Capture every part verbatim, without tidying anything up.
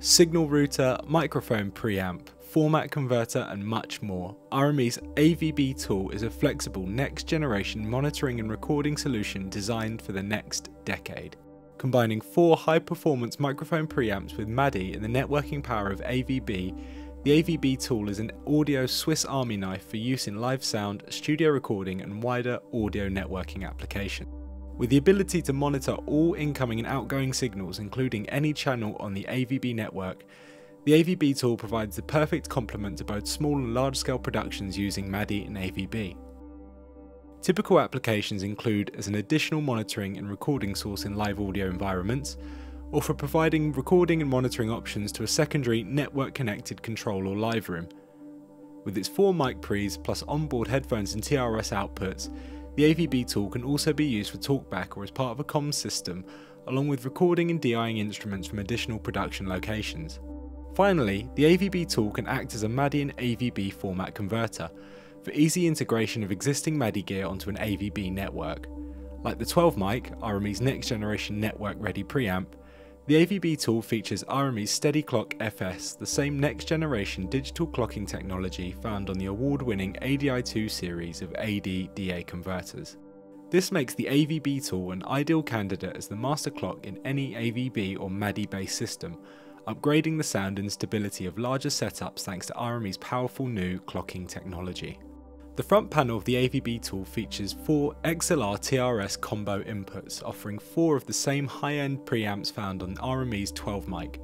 signal router, microphone preamp, format converter and much more. R M E's A V B tool is a flexible next generation monitoring and recording solution designed for the next decade. Combining four high performance microphone preamps with MADI and the networking power of A V B, the A V B tool is an audio Swiss Army knife for use in live sound, studio recording and wider audio networking applications. With the ability to monitor all incoming and outgoing signals, including any channel on the A V B network, the A V B tool provides the perfect complement to both small and large-scale productions using MADI and A V B. Typical applications include as an additional monitoring and recording source in live audio environments, or for providing recording and monitoring options to a secondary network-connected control or live room. With its four mic pre's plus onboard headphones and T R S outputs, the A V B tool can also be used for talkback or as part of a comms system, along with recording and D I ing instruments from additional production locations. Finally, the A V B tool can act as a MADI and A V B format converter, for easy integration of existing MADI gear onto an A V B network. Like the twelve mic, R M E's next generation network ready preamp, the A V B tool features R M E's SteadyClock F S, the same next generation digital clocking technology found on the award-winning A D I two series of A D D A converters. This makes the A V B tool an ideal candidate as the master clock in any A V B or MADI-based system, upgrading the sound and stability of larger setups thanks to R M E's powerful new clocking technology. The front panel of the A V B tool features four X L R T R S combo inputs, offering four of the same high-end preamps found on R M E's twelve mic,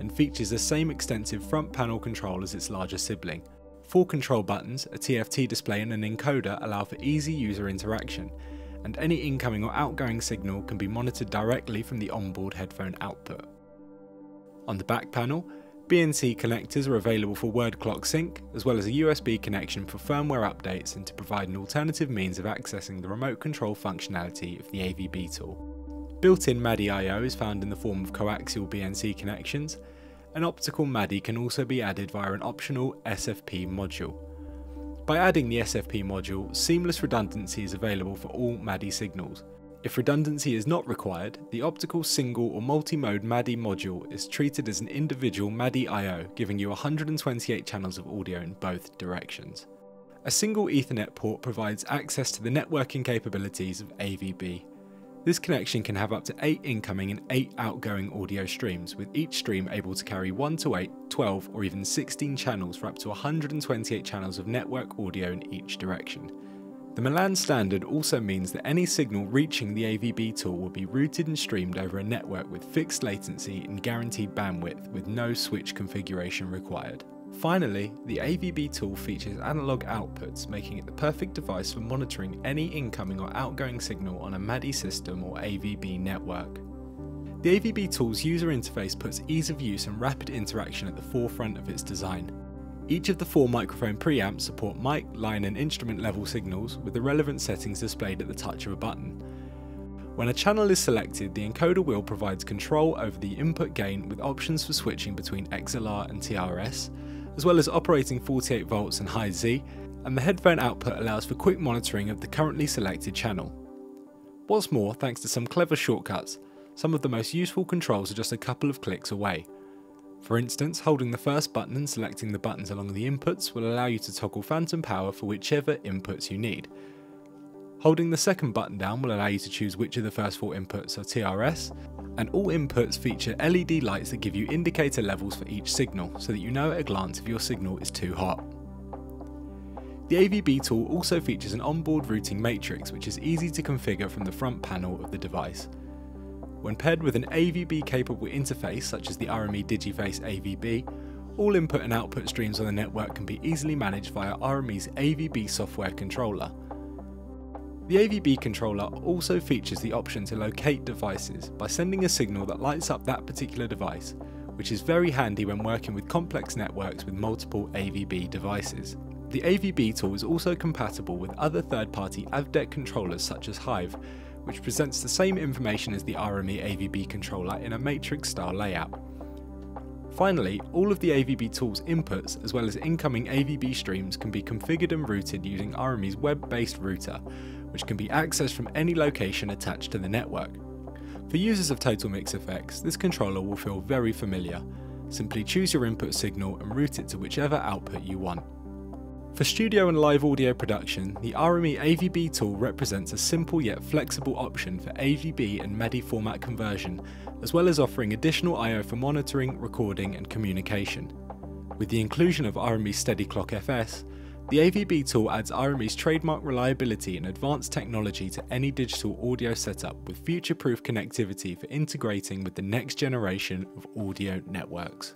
and features the same extensive front panel control as its larger sibling. Four control buttons, a T F T display and an encoder allow for easy user interaction, and any incoming or outgoing signal can be monitored directly from the onboard headphone output. On the back panel, B N C connectors are available for word clock sync, as well as a U S B connection for firmware updates and to provide an alternative means of accessing the remote control functionality of the A V B tool. Built-in MADI I O is found in the form of coaxial B N C connections, and optical MADI can also be added via an optional S F P module. By adding the S F P module, seamless redundancy is available for all MADI signals. If redundancy is not required, the optical single or multi-mode MADI module is treated as an individual MADI I O, giving you one hundred twenty-eight channels of audio in both directions. A single Ethernet port provides access to the networking capabilities of A V B. This connection can have up to eight incoming and eight outgoing audio streams, with each stream able to carry one to eight, twelve or even sixteen channels for up to one hundred twenty-eight channels of network audio in each direction. The Milan standard also means that any signal reaching the A V B tool will be routed and streamed over a network with fixed latency and guaranteed bandwidth with no switch configuration required. Finally, the A V B tool features analog outputs, making it the perfect device for monitoring any incoming or outgoing signal on a MADI system or A V B network. The A V B tool's user interface puts ease of use and rapid interaction at the forefront of its design. Each of the four microphone preamps support mic, line and instrument level signals with the relevant settings displayed at the touch of a button. When a channel is selected, the encoder wheel provides control over the input gain with options for switching between X L R and T R S, as well as operating forty-eight volts and high Z, and the headphone output allows for quick monitoring of the currently selected channel. What's more, thanks to some clever shortcuts, some of the most useful controls are just a couple of clicks away. For instance, holding the first button and selecting the buttons along the inputs will allow you to toggle phantom power for whichever inputs you need. Holding the second button down will allow you to choose which of the first four inputs are T R S, and all inputs feature L E D lights that give you indicator levels for each signal, so that you know at a glance if your signal is too hot. The A V B tool also features an onboard routing matrix which is easy to configure from the front panel of the device. When paired with an A V B-capable interface such as the R M E DigiFace A V B, all input and output streams on the network can be easily managed via R M E's A V B software controller. The A V B controller also features the option to locate devices by sending a signal that lights up that particular device, which is very handy when working with complex networks with multiple A V B devices. The A V B tool is also compatible with other third-party A V D E C C controllers such as Hive, which presents the same information as the R M E A V B controller in a matrix-style layout. Finally, all of the A V B tool's inputs, as well as incoming A V B streams, can be configured and routed using R M E's web-based router, which can be accessed from any location attached to the network. For users of TotalMixFX, this controller will feel very familiar, Simply choose your input signal and route it to whichever output you want. For studio and live audio production, the R M E A V B tool represents a simple yet flexible option for A V B and MADI format conversion, as well as offering additional I O for monitoring, recording and communication. With the inclusion of R M E's SteadyClock F S, the A V B tool adds R M E's trademark reliability and advanced technology to any digital audio setup with future-proof connectivity for integrating with the next generation of audio networks.